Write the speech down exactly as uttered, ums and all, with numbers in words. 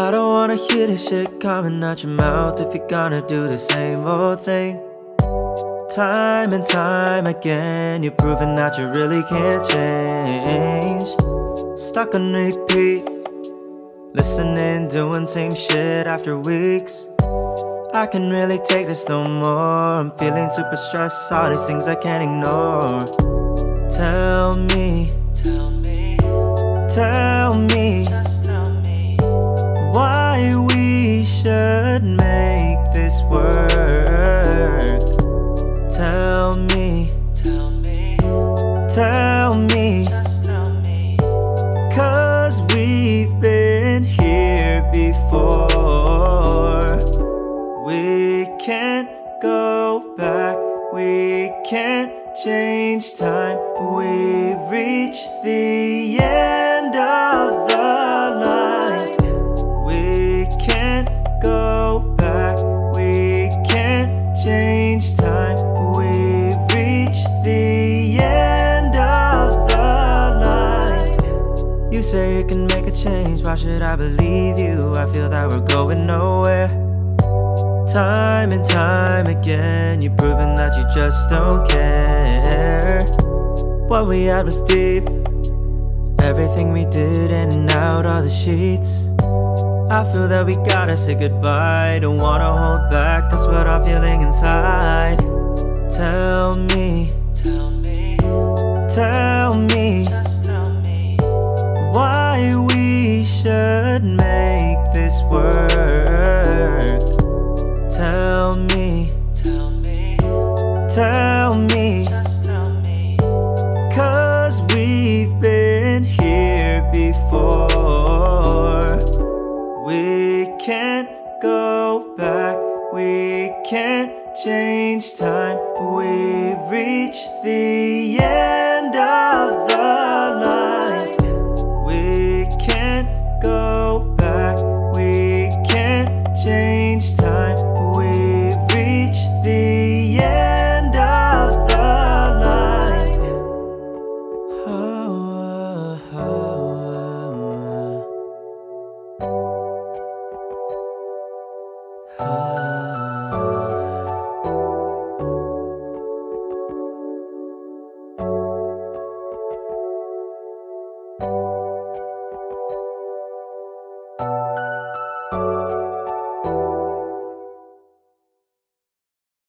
I don't wanna hear this shit coming out your mouth if you're gonna do the same old thing. Time and time again, you're proving that you really can't change. Stuck on repeat, listening, doing same shit after weeks. I can really take this no more. I'm feeling super stressed, all these things I can't ignore. Tell me, tell me, tell me, tell me why we should make this work. Tell me, tell me, tell me, tell me, 'cause we've been here before. We can't go back, we can't change time. We've reached the end of the line. We can't go back, we can't change time. You say you can make a change, why should I believe you? I feel that we're going nowhere. Time and time again, you're proving that you just don't care. What we had was deep, everything we did in and out of the sheets. I feel that we gotta say goodbye, don't wanna hold back, that's what I'm feeling inside. Tell me, tell me, tell me why we should make this work. Tell me, tell me, tell me, tell me, 'cause we've been here before. We can't go back, we can't change time. We've reached the end of the line. We can't go back, we can't change time. We've reached the end of the line. Oh, oh, oh, oh. Oh.